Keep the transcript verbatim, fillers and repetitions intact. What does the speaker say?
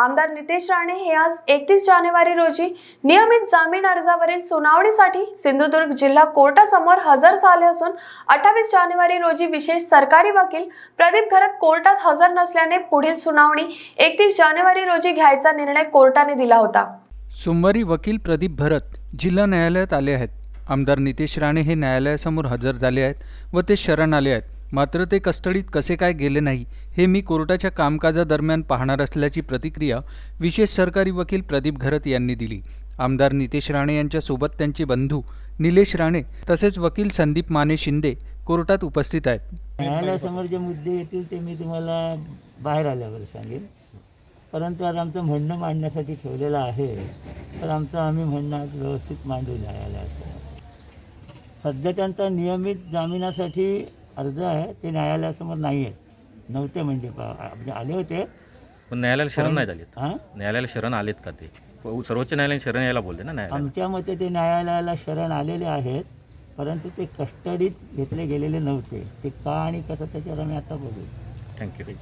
आमदार नितेश राणे हे आज एकतीस जानेवारी रोजी नियमित जामीन अर्जावरील सुनावणीसाठी सिंधुदुर्ग जिल्हा कोर्टासमोर हजर झाले असून अठ्ठावीस जानेवारी रोजी विशेष सरकारी वकील प्रदीप घरत कोर्टात हजर नसल्याने पुढील सुनावणी एकतीस जानेवारी रोजी घ्यायचा निर्णय कोर्टाने दिला होता। सोमवारी वकील प्रदीप घरत जिल्हा न्यायालयात आले आहेत। आमदार नितेश राणे हे न्यायालयासमोर हजर झाले आहेत व ते शरण आले आहेत, मात्र ते कस्टडीत कसे काय गेले नाही हे मी कोर्टाच्या कामकाजादरम्यान पाहणार असल्याची प्रतिक्रिया विशेष सरकारी वकील प्रदीप घरत यांनी दिली। आमदार नितेश राणे यांच्यासोबत त्यांचे बंधू निलेश राणे तसेच वकील संदीप माने शिंदे कोर्टात उपस्थित आहेत। न्यायालयासमोर जे मुद्दे येतील ते मी तुम्हाला बाहेर आल्यावर सांगेन, परंतु आज आमचं म्हणणं मांडण्यासाठी ठेवलेलं आहे, तर आमचं आम्ही म्हणणं आज व्यवस्थित मांडू न्यायालयासमोर। सध्या त्यांचा नियमित जामिनासाठी अर्ज आहे, ते न्यायालयासमोर नाही आहेत, नव्हते म्हणजे म्हणजे आले होते पण न्यायालयाला शरण नाही झाले। हां, न्यायालयाला शरण आलेत का ते? सर्वोच्च न्यायालयाने शरण यायला बोलले ना न्यायालय। आमच्या मते ते न्यायालयाला शरण आलेले आहेत, परंतु ते कस्टडीत घेतले गेलेले नव्हते। ते का आणि कसं त्याच्यावर आम्ही आता बोलू। थँक्यू।